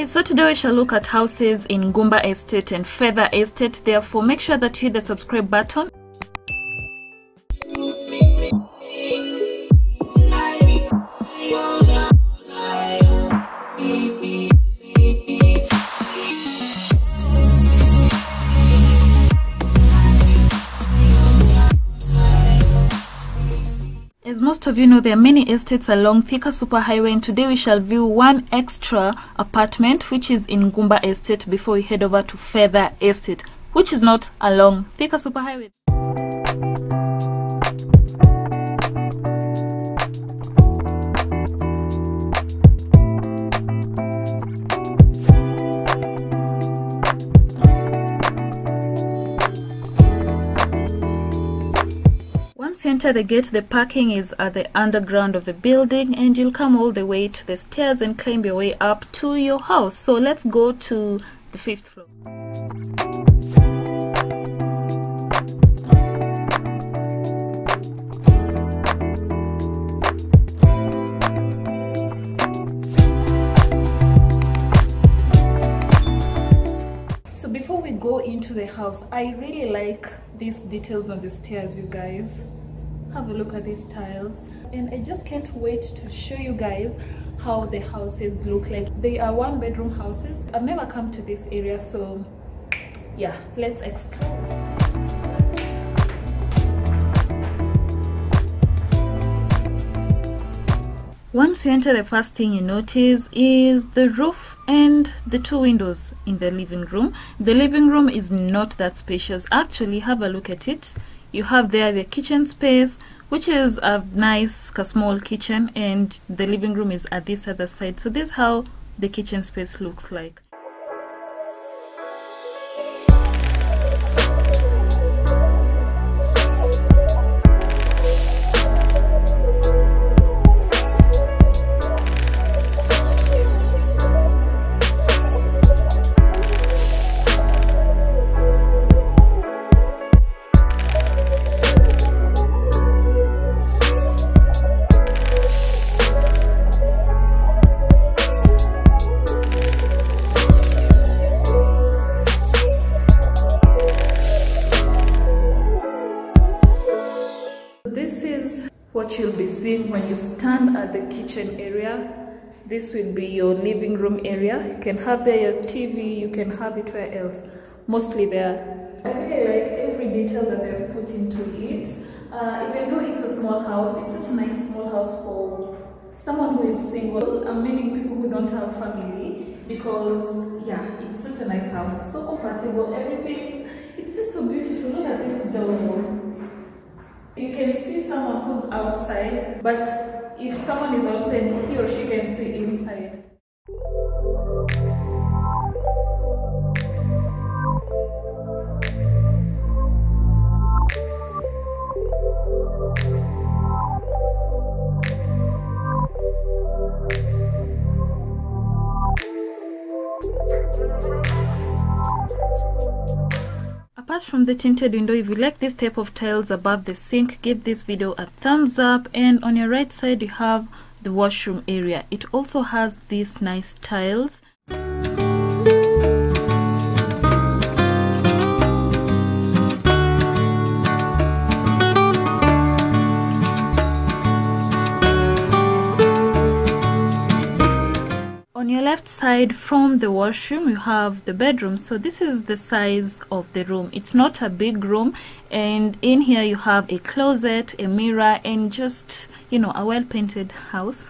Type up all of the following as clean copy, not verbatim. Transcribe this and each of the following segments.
guys, so today we shall look at houses in Gumba Estate and Fedha Estate. Therefore, make sure that you hit the subscribe button. As most of you know, there are many estates along Thika Superhighway, and today we shall view one extra apartment which is in Gumba Estate before we head over to Fedha Estate, which is not along Thika Superhighway. Once you enter the gate, the parking is at the underground of the building, and you'll come all the way to the stairs and climb your way up to your house. So let's go to the 5th floor. So before we go into the house, I really like these details on the stairs, you guys. Have a look at these tiles, and I just can't wait to show you guys how the houses look like. They are one-bedroom houses. I've never come to this area, so yeah, let's explore. Once you enter, the first thing you notice is the roof and the two windows in the living room. The living room is not that spacious. Actually, have a look at it. You have there the kitchen space, which is a nice small kitchen, and the living room is at this other side. So this is how the kitchen space looks like. What you'll be seeing when you stand at the kitchen area, this will be your living room area. You can have there your TV, you can have it where else, mostly there. I really like every detail that they've put into it. Even though it's a small house, it's such a nice small house for someone who is single and many people who don't have family, because yeah, it's such a nice house, so compatible, everything. It's just so beautiful. Look at this door. You can see someone who's outside, but if someone is outside, he or she can see inside. Apart from the tinted window, if you like this type of tiles above the sink, give this video a thumbs up. And on your right side, you have the washroom area. It also has these nice tiles. On your left side from the washroom, you have the bedroom. So this is the size of the room. It's not a big room, and in here you have a closet, a mirror, and just, you know, a well-painted house.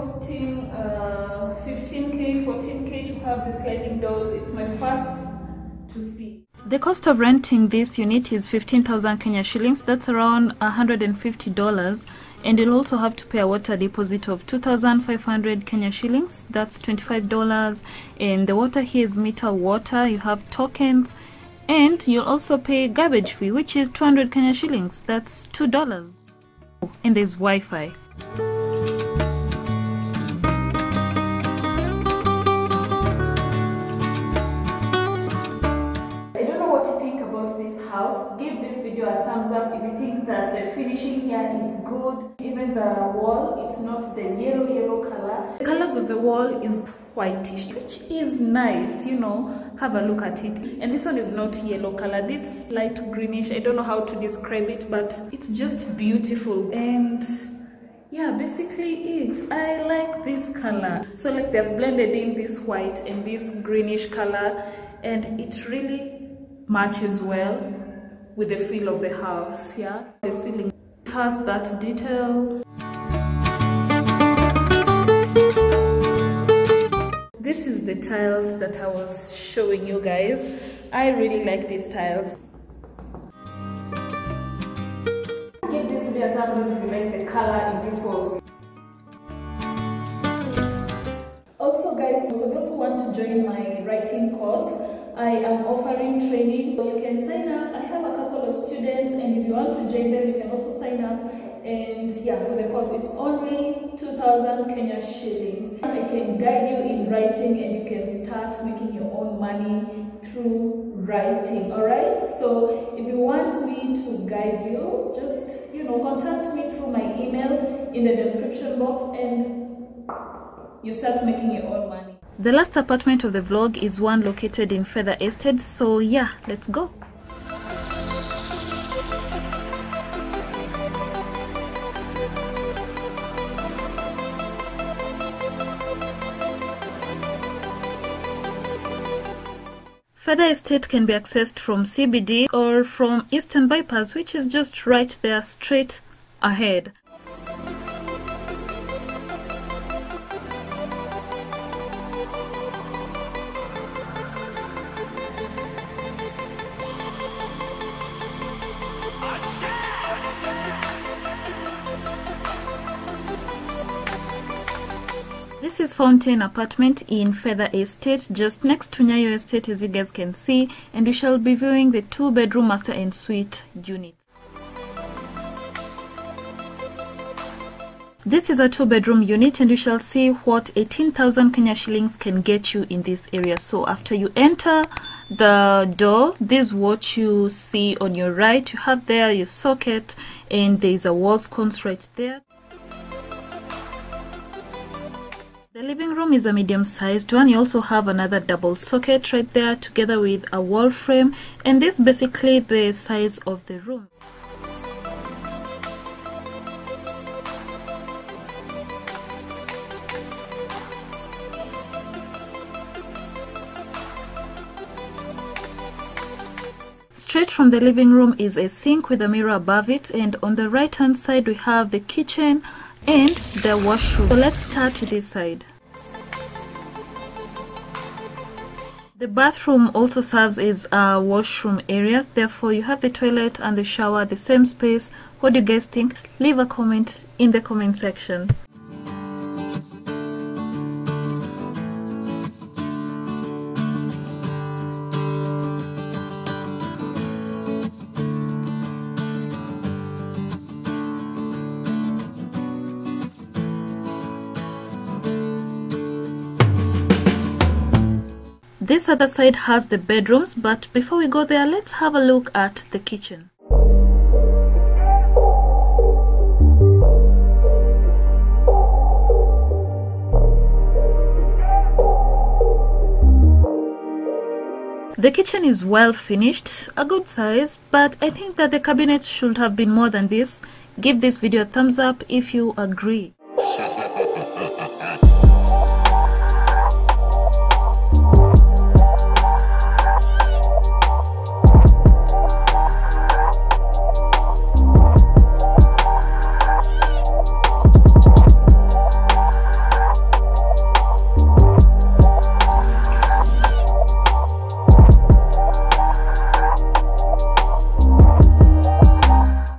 Costing 15k, 14k to have the sliding doors. It's my first to see. The cost of renting this unit is 15,000 Kenya shillings. That's around $150, and you'll also have to pay a water deposit of 2,500 Kenya shillings. That's $25, and the water here is meter water. You have tokens, and you'll also pay garbage fee, which is 200 Kenya shillings. That's $2, and there's Wi-Fi. finishing here is good. Even the wall, it's not the yellow color. The colors of the wall is whitish, which is nice, you know. Have a look at it. And this one is not yellow colored, it's light greenish. I don't know how to describe it, but it's just beautiful. And yeah, basically it. I like this color. So like they've blended in this white and this greenish color, and it really matches well with the feel of the house. Yeah, the ceiling has that detail. This is the tiles that I was showing you guys. I really like these tiles. Give this video a thumbs up if you like the color in these walls. Also guys, for those who want to join my writing course, I am offering training, so you can sign up. I have a couple of students, and if you want to join them, you can also sign up. And yeah, for the course, it's only 2,000 Kenya shillings. I can guide you in writing, and you can start making your own money through writing. All right. So if you want me to guide you, just contact me through my email in the description box, and you start making your own money. The last apartment of the vlog is one located in Fedha Estate, so yeah, let's go. Fedha Estate can be accessed from CBD or from Eastern Bypass, which is just right there, straight ahead. This is Fountain apartment in Fedha Estate, just next to Nyayo Estate, as you guys can see, and we shall be viewing the 2-bedroom master and suite unit. This is a 2-bedroom unit, and you shall see what 18,000 Kenya shillings can get you in this area. So after you enter the door, this is what you see on your right. You have there your socket, and there is a wall sconce right there. The living room is a medium-sized one. You also have another double socket right there, together with a wall frame, and this is basically the size of the room. Straight from the living room is a sink with a mirror above it, and on the right hand side we have the kitchen and the washroom. So let's start with this side. The bathroom also serves as a washroom area, therefore you have the toilet and the shower at the same space. What do you guys think? Leave a comment in the comment section. This other side has the bedrooms, but before we go there, let's have a look at the kitchen. The kitchen is well finished, a good size, but I think that the cabinets should have been more than this. Give this video a thumbs up if you agree.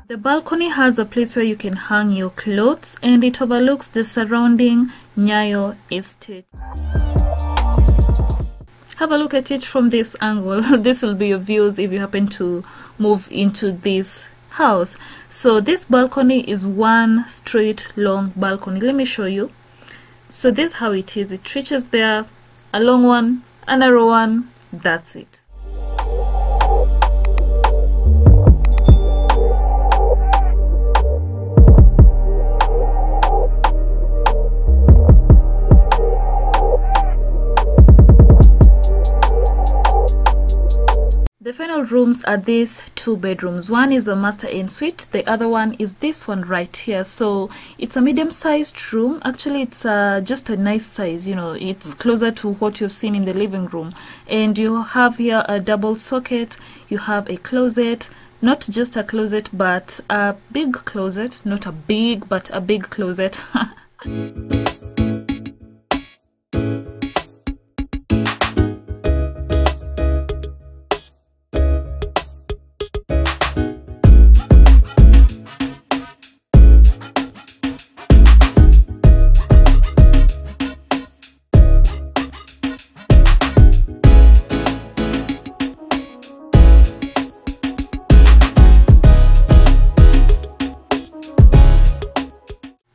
The balcony has a place where you can hang your clothes, and it overlooks the surrounding Nyayo Estate. Have a look at it from this angle. This will be your views if you happen to move into this house. So this balcony is one straight long balcony. Let me show you. So this is how it is. It reaches there, a long one, a narrow one, that's it. final rooms are these two bedrooms. One is a master ensuite, the other one is this one right here. So it's a medium-sized room. Actually, it's just a nice size, you know, it's closer to what you've seen in the living room. And you have here a double socket, you have a closet, not just a closet, but a big closet, not a big, but a big closet.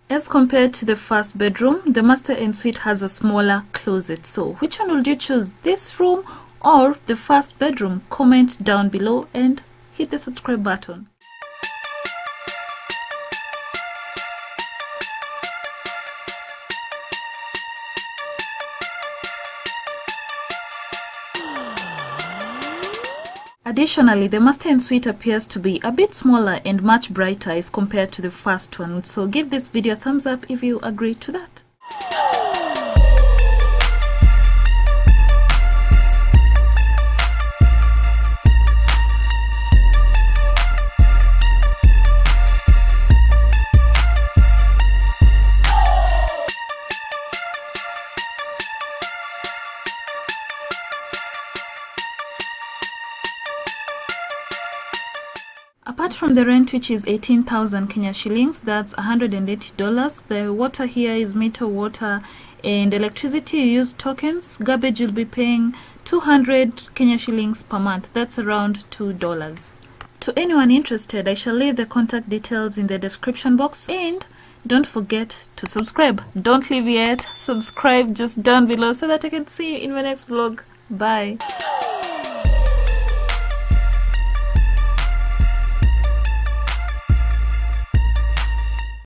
As compared to the first bedroom, the master ensuite has a smaller closet. So which one would you choose, this room or the first bedroom? Comment down below and hit the subscribe button. Additionally, the master ensuite appears to be a bit smaller and much brighter as compared to the first one, so give this video a thumbs up if you agree to that. Apart from the rent, which is 18,000 Kenya shillings, that's $180, the water here is meter water, and electricity you use tokens. Garbage you'll be paying 200 Kenya shillings per month, that's around $2. To anyone interested, I shall leave the contact details in the description box, and don't forget to subscribe. Don't leave yet, subscribe just down below so that I can see you in my next vlog. Bye.